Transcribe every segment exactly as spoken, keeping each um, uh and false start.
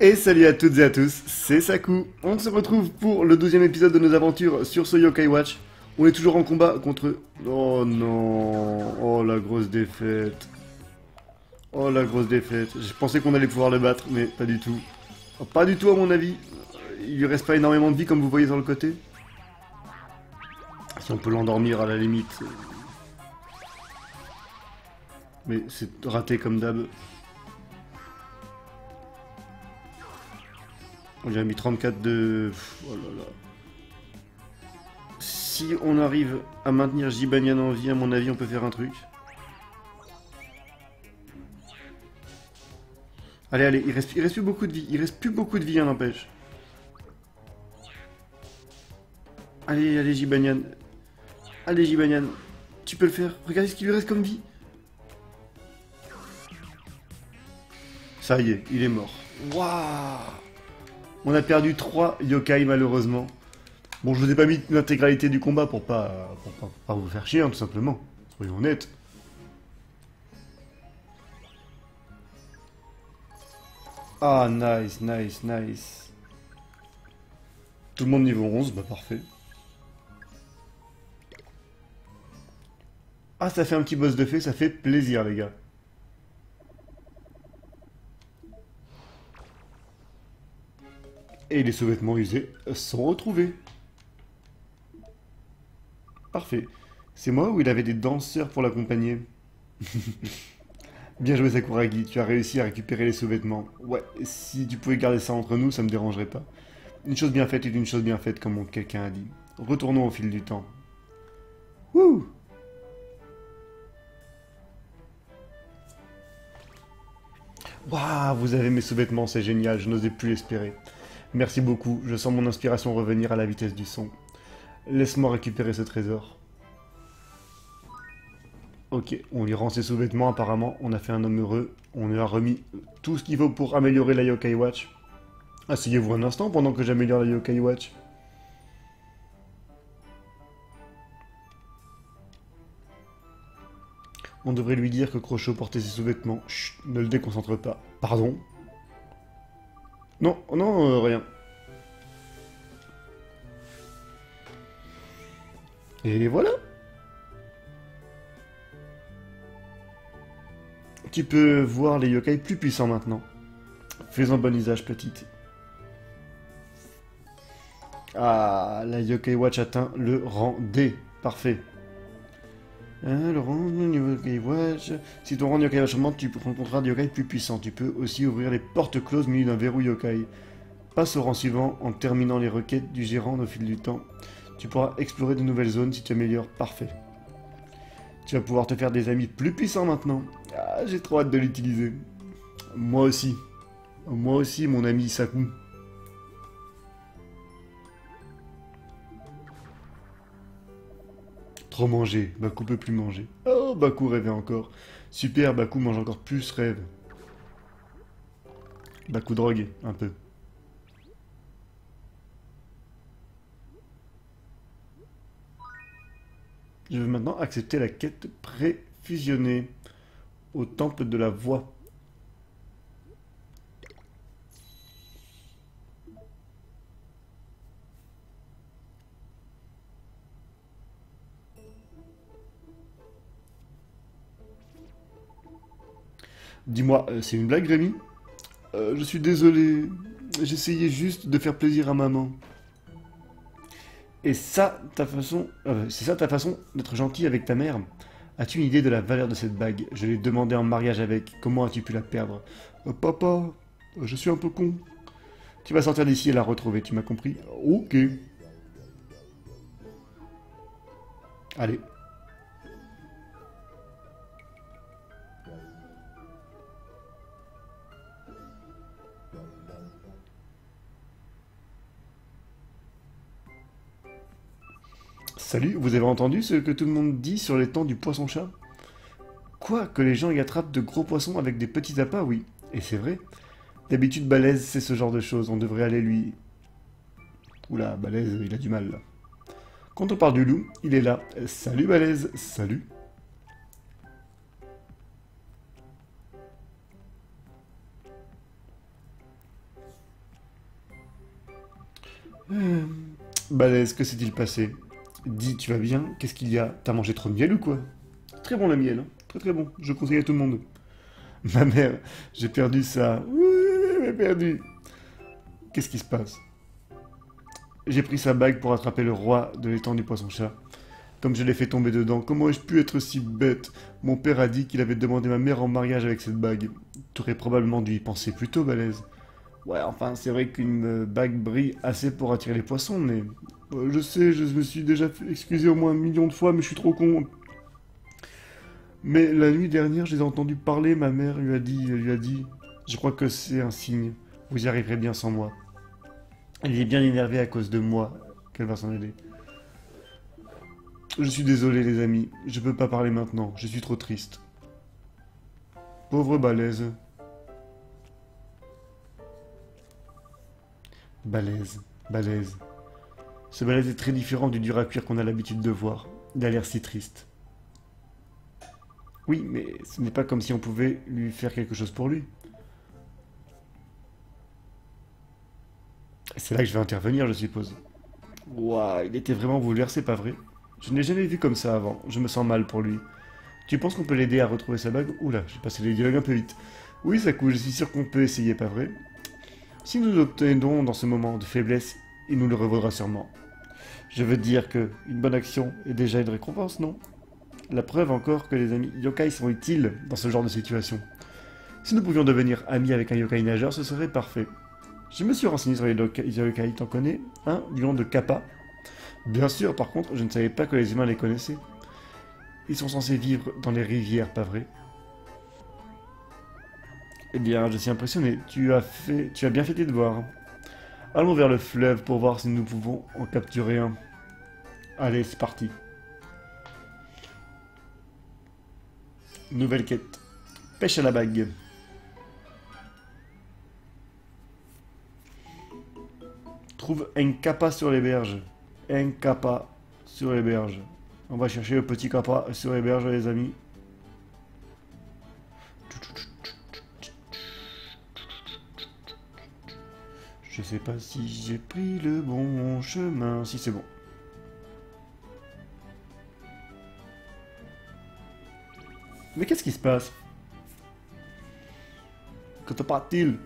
Et salut à toutes et à tous, c'est Saku. On se retrouve pour le douzième épisode de nos aventures sur ce Yo-Kai Watch. On est toujours en combat contre... Oh non... Oh la grosse défaite. Oh la grosse défaite. Je pensais qu'on allait pouvoir le battre, mais pas du tout. Oh, pas du tout à mon avis. Il lui reste pas énormément de vie comme vous voyez sur le côté. Si on peut l'endormir à la limite. Mais c'est raté comme d'hab. On lui a mis trente-quatre de... Oh là là. Si on arrive à maintenir Jibanyan en vie, à mon avis, on peut faire un truc. Allez, allez, il reste, il reste plus beaucoup de vie. Il reste plus beaucoup de vie, hein, n'empêche. Allez, allez, Jibanyan. Allez, Jibanyan. Tu peux le faire. Regardez ce qu'il lui reste comme vie. Ça y est, il est mort. Waouh! On a perdu trois yokai malheureusement. Bon, je vous ai pas mis l'intégralité du combat pour pas, pour pas, pour pas vous faire chier, hein, tout simplement. Soyons honnêtes. Ah, nice, nice, nice. Tout le monde niveau onze, bah parfait. Ah, ça fait un petit boss de fée, ça fait plaisir, les gars. Et les sous-vêtements usés sont retrouvés. Parfait. C'est moi ou il avait des danseurs pour l'accompagner? Bien joué Sakuragi, tu as réussi à récupérer les sous-vêtements. Ouais, si tu pouvais garder ça entre nous, ça me dérangerait pas. Une chose bien faite est une chose bien faite, comme quelqu'un a dit. Retournons au fil du temps. Wouh! Waouh, vous avez mes sous-vêtements, c'est génial, je n'osais plus l'espérer. Merci beaucoup, je sens mon inspiration revenir à la vitesse du son. Laisse-moi récupérer ce trésor. Ok, on lui rend ses sous-vêtements apparemment, on a fait un homme heureux, on lui a remis tout ce qu'il faut pour améliorer la Yo-Kai Watch. Asseyez-vous un instant pendant que j'améliore la Yo-Kai Watch. On devrait lui dire que Crochot portait ses sous-vêtements. Chut, ne le déconcentre pas. Pardon ? Non, non, euh, rien. Et voilà. Tu peux voir les yokai plus puissants maintenant. Fais-en bon usage, petite. Ah, la Yo-Kai Watch atteint le rang D. Parfait. Hein, le rang Yo-Kai Watch. Si ton rang Yo-Kai Watch augmente, tu rencontreras des yokai plus puissants. Tu peux aussi ouvrir les portes closes munies d'un verrou yokai. Passe au rang suivant en terminant les requêtes du gérant au fil du temps. Tu pourras explorer de nouvelles zones si tu améliores. Parfait. Tu vas pouvoir te faire des amis plus puissants maintenant. Ah, j'ai trop hâte de l'utiliser. Moi aussi. Moi aussi, mon ami Saku. Trop manger, Baku peut plus manger. Oh, Baku rêvait encore. Super, Baku mange encore plus, rêve. Baku drogue, un peu. Je veux maintenant accepter la quête préfusionnée au temple de la voix. Dis-moi, c'est une blague, Rémi? euh, Je suis désolé. J'essayais juste de faire plaisir à maman. Et ça, ta façon... Euh, c'est ça ta façon d'être gentil avec ta mère? As-tu une idée de la valeur de cette bague? Je l'ai demandée en mariage avec. Comment as-tu pu la perdre? euh, Papa, je suis un peu con. Tu vas sortir d'ici et la retrouver, tu m'as compris? Ok. Allez. Salut, vous avez entendu ce que tout le monde dit sur les temps du poisson-chat? Quoi? Que les gens y attrapent de gros poissons avec des petits appâts, oui. Et c'est vrai. D'habitude, Balaise, c'est ce genre de choses. On devrait aller lui... Oula, Balaise, il a du mal, là. Quand on parle du loup, il est là. Salut, Balaise, salut. Hum, balèze, que s'est-il passé? Dis, tu vas bien? Qu'est-ce qu'il y a? T'as mangé trop de miel ou quoi? Très bon la miel, hein. Très très bon, je conseille à tout le monde. Ma mère, j'ai perdu ça. Oui, j'ai perdu. Qu'est-ce qui se passe? J'ai pris sa bague pour attraper le roi de l'étang du poisson-chat. Comme je l'ai fait tomber dedans, comment ai-je pu être si bête? Mon père a dit qu'il avait demandé ma mère en mariage avec cette bague. T'aurais probablement dû y penser plus tôt, balèze. Ouais, enfin, c'est vrai qu'une bague brille assez pour attirer les poissons, mais... Je sais, je me suis déjà excusé au moins un million de fois, mais je suis trop con. Mais la nuit dernière, je les ai entendus parler, ma mère lui a dit... lui a dit je crois que c'est un signe. Vous y arriverez bien sans moi. Elle est bien énervée à cause de moi. Qu'elle va s'en aller. Je suis désolé, les amis. Je peux pas parler maintenant. Je suis trop triste. Pauvre balèze. Balèze. Balèze. Ce balèze est très différent du dur à cuire qu'on a l'habitude de voir. Il a l'air si triste. Oui, mais ce n'est pas comme si on pouvait lui faire quelque chose pour lui. C'est là que je vais intervenir, je suppose. Ouah, il était vraiment vulgaire, c'est pas vrai. Je ne l'ai jamais vu comme ça avant, je me sens mal pour lui. Tu penses qu'on peut l'aider à retrouver sa bague? Oula, j'ai passé les dialogues un peu vite. Oui, ça coule, je suis sûr qu'on peut essayer, pas vrai? Si nous obtenons dans ce moment de faiblesse, il nous le revaudra sûrement. Je veux dire que une bonne action est déjà une récompense, non? La preuve encore que les amis yokai sont utiles dans ce genre de situation. Si nous pouvions devenir amis avec un yokai nageur, ce serait parfait. Je me suis renseigné sur les yokai, t'en connais? Hein? Du nom de Kappa. Bien sûr, par contre, je ne savais pas que les humains les connaissaient. Ils sont censés vivre dans les rivières, pas vrai? Eh bien, je suis impressionné. Tu as fait, tu as bien fait tes devoirs. Allons vers le fleuve pour voir si nous pouvons en capturer un. Allez, c'est parti. Nouvelle quête. Pêche à la bague. Trouve un kappa sur les berges. Un kappa sur les berges. On va chercher le petit kappa sur les berges, les amis. Je sais pas si j'ai pris le bon chemin. Si, c'est bon. Mais qu'est-ce qui se passe? Que te parle-t-il?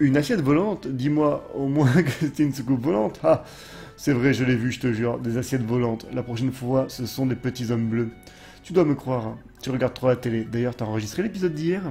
Une assiette volante? Dis-moi au moins que c'était une soucoupe volante. Ah, c'est vrai, je l'ai vu, je te jure. Des assiettes volantes. La prochaine fois, ce sont des petits hommes bleus. Tu dois me croire, hein. Tu regardes trop la télé. D'ailleurs, t'as enregistré l'épisode d'hier?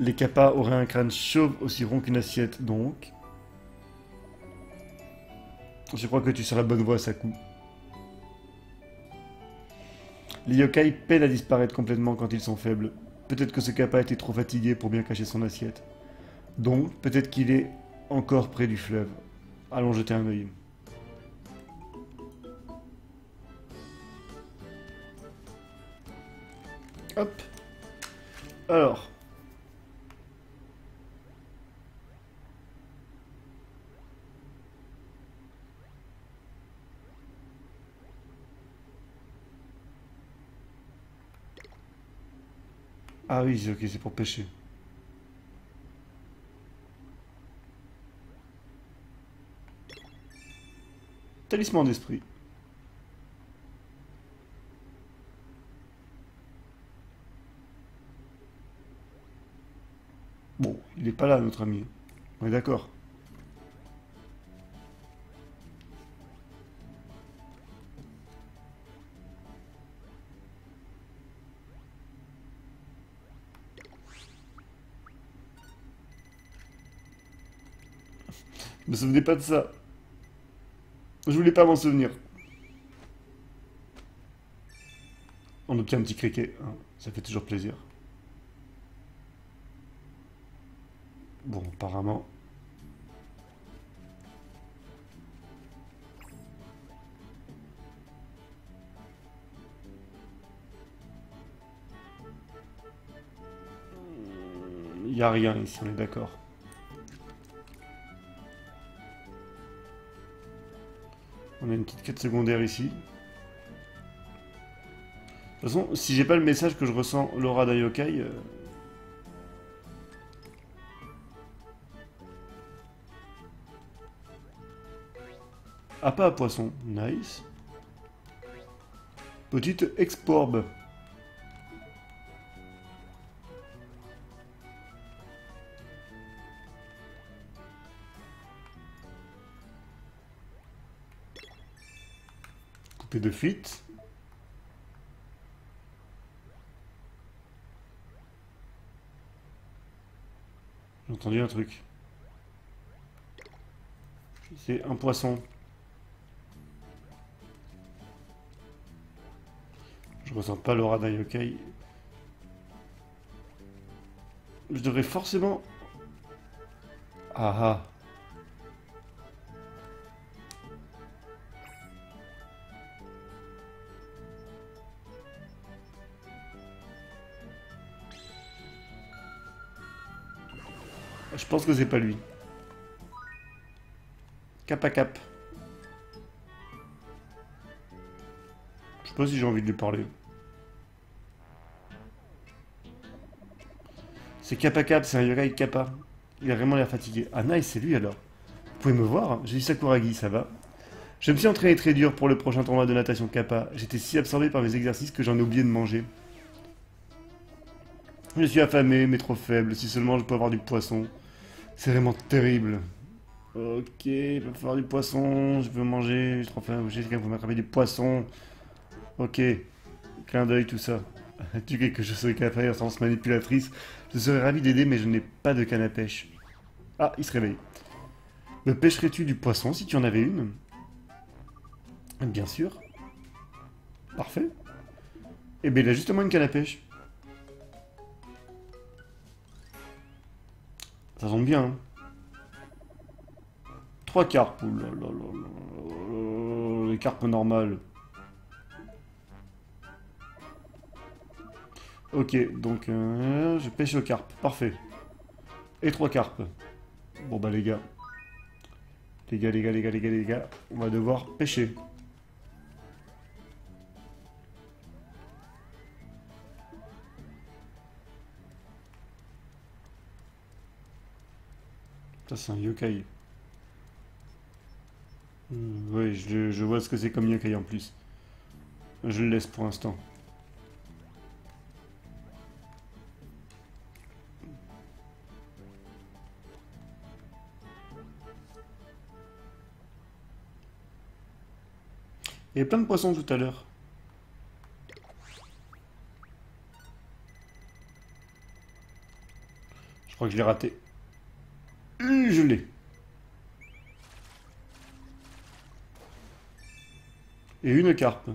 Les kappas auraient un crâne chauve aussi rond qu'une assiette, donc... Je crois que tu es sur la bonne voie, Saku. Les yokai peinent à disparaître complètement quand ils sont faibles. Peut-être que ce kappa était trop fatigué pour bien cacher son assiette. Donc, peut-être qu'il est encore près du fleuve. Allons jeter un œil. Hop. Alors. Ah oui, ok, c'est pour pêcher. Talisman d'esprit. Bon, il n'est pas là, notre ami. On est d'accord. Ne me souvenez pas de ça. Je voulais pas m'en souvenir. On obtient un petit criquet, hein. Ça fait toujours plaisir. Bon, apparemment. Il n'y a rien ici, on est d'accord. On a une petite quête secondaire ici. De toute façon, si j'ai pas le message que je ressens l'aura d'un yokai... Euh... Ah, pas à poisson. Nice. Petite exporbe. Coupé de fuite. J'ai entendu un truc. C'est un poisson. Je ressens pas l'aura d'un yokai. Je devrais forcément... Ah ah. Je pense que c'est pas lui. Kapakap. Je sais pas si j'ai envie de lui parler. C'est Kapakap, c'est un yokai Kappa. Il a vraiment l'air fatigué. Ah nice, c'est lui alors. Vous pouvez me voir, j'ai dit Sakuragi, ça va. Je me suis entraîné très dur pour le prochain tournoi de natation Kappa. J'étais si absorbé par mes exercices que j'en ai oublié de manger. Je suis affamé, mais trop faible. Si seulement je peux avoir du poisson. C'est vraiment terrible. Ok, il va falloir du poisson. Je veux manger, je suis trop faible. J'ai quelqu'un pour m'attraper du poisson. Ok, clin d'œil, tout ça. As-tu quelque chose avec la faire sans manipulatrice? Je serais ravi d'aider, mais je n'ai pas de canne à pêche. Ah, il se réveille. Me pêcherais-tu du poisson si tu en avais une? Bien sûr. Parfait. Eh bien, il a justement une canne à pêche. Ça tombe bien. Hein. Trois carpes. Les carpes normales. Ok, donc euh, je pêche aux carpes, parfait. Et trois carpes. Bon bah les gars. Les gars, les gars, les gars, les gars, les gars. On va devoir pêcher. Ça c'est un yokai. Mmh, ouais, je, je vois ce que c'est comme yokai en plus. Je le laisse pour l'instant. Il y avait plein de poissons tout à l'heure. Je crois que je l'ai raté. Euh, je l'ai. Et une carpe. Ça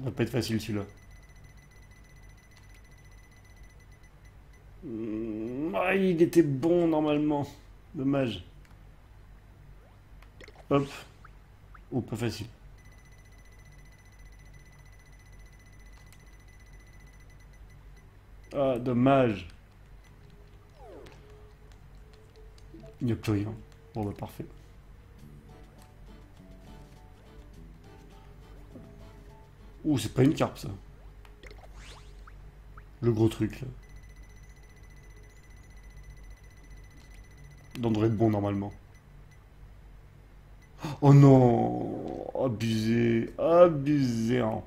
va pas être facile celui-là. Ah, il était bon normalement. Dommage. Hop. Oh, pas facile. Ah, dommage. Il n'y a plus rien. Bon, bah, parfait. Ouh, c'est pas une carpe, ça. Le gros truc, là. On devrait être bon normalement. Oh non, abusé, abusé. Hein.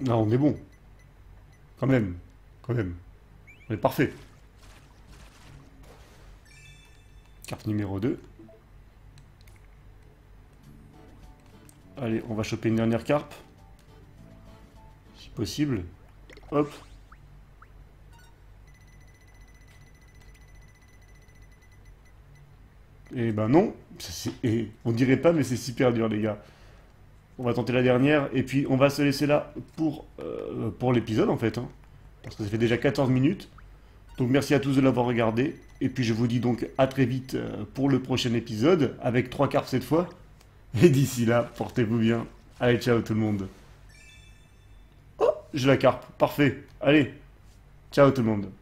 Non, on est bon. Quand même, quand même. On est parfait. Carte numéro deux. Allez, on va choper une dernière carpe. Si possible. Hop. Eh ben non, et on dirait pas, mais c'est super dur les gars. On va tenter la dernière, et puis on va se laisser là pour, euh, pour l'épisode en fait. Hein, parce que ça fait déjà quatorze minutes. Donc merci à tous de l'avoir regardé. Et puis je vous dis donc à très vite pour le prochain épisode, avec trois carpes cette fois. Et d'ici là, portez-vous bien. Allez, ciao tout le monde. Oh, j'ai la carpe, parfait. Allez, ciao tout le monde.